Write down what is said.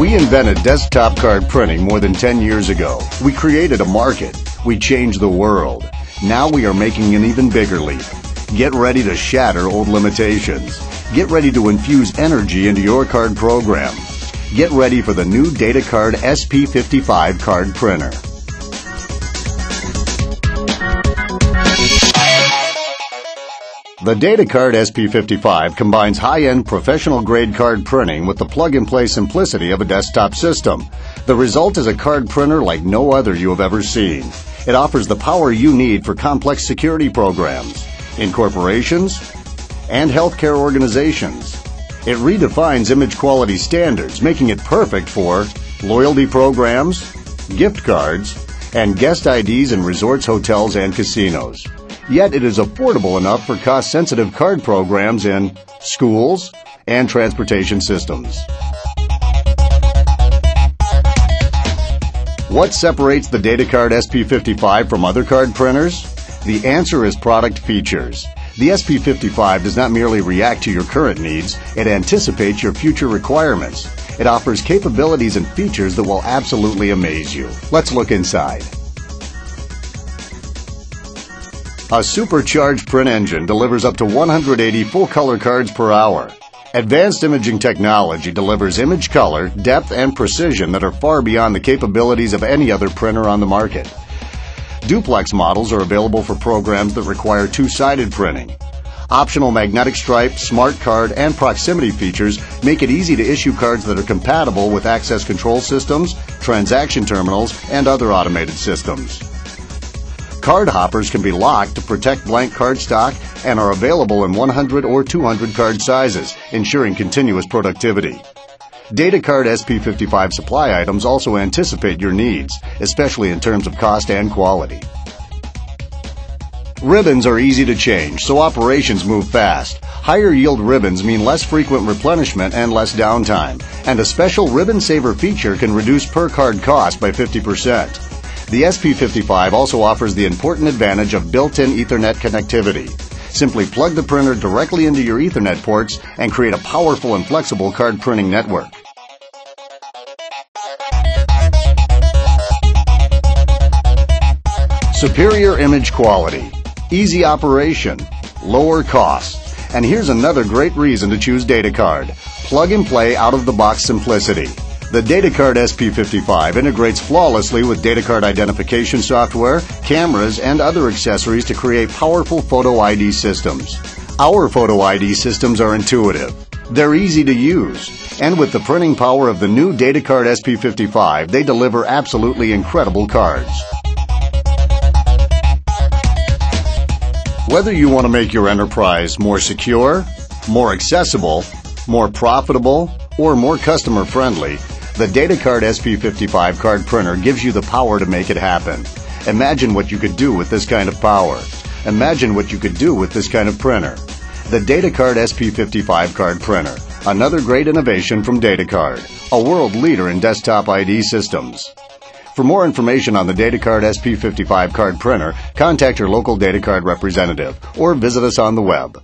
We invented desktop card printing more than 10 years ago. We created a market. We changed the world. Now we are making an even bigger leap. Get ready to shatter old limitations. Get ready to infuse energy into your card program. Get ready for the new Datacard SP55 card printer. The Datacard SP55 combines high-end professional-grade card printing with the plug-and-play simplicity of a desktop system. The result is a card printer like no other you have ever seen. It offers the power you need for complex security programs, in corporations, and healthcare organizations. It redefines image quality standards, making it perfect for loyalty programs, gift cards, and guest IDs in resorts, hotels, and casinos. Yet it is affordable enough for cost-sensitive card programs in schools and transportation systems. What separates the Datacard SP55 from other card printers? The answer is product features. The SP55 does not merely react to your current needs, it anticipates your future requirements. It offers capabilities and features that will absolutely amaze you. Let's look inside. A supercharged print engine delivers up to 180 full-color cards per hour. Advanced imaging technology delivers image color, depth, and precision that are far beyond the capabilities of any other printer on the market. Duplex models are available for programs that require two-sided printing. Optional magnetic stripe, smart card, and proximity features make it easy to issue cards that are compatible with access control systems, transaction terminals, and other automated systems. Card hoppers can be locked to protect blank card stock and are available in 100 or 200 card sizes, ensuring continuous productivity. Datacard SP55 supply items also anticipate your needs, especially in terms of cost and quality. Ribbons are easy to change, so operations move fast. Higher yield ribbons mean less frequent replenishment and less downtime, and a special ribbon saver feature can reduce per card cost by 50%. The SP55 also offers the important advantage of built-in Ethernet connectivity. Simply plug the printer directly into your Ethernet ports and create a powerful and flexible card printing network. Superior image quality, easy operation, lower costs. And here's another great reason to choose Datacard. Plug-and-play out-of-the-box simplicity. The Datacard SP55 integrates flawlessly with Datacard identification software, cameras, and other accessories to create powerful photo ID systems. Our photo ID systems are intuitive. They're easy to use. And with the printing power of the new Datacard SP55, they deliver absolutely incredible cards. Whether you want to make your enterprise more secure, more accessible, more profitable, or more customer-friendly, the Datacard SP55 card printer gives you the power to make it happen. Imagine what you could do with this kind of power. Imagine what you could do with this kind of printer. The Datacard SP55 card printer, another great innovation from Datacard, a world leader in desktop ID systems. For more information on the Datacard SP55 card printer, contact your local Datacard representative or visit us on the web.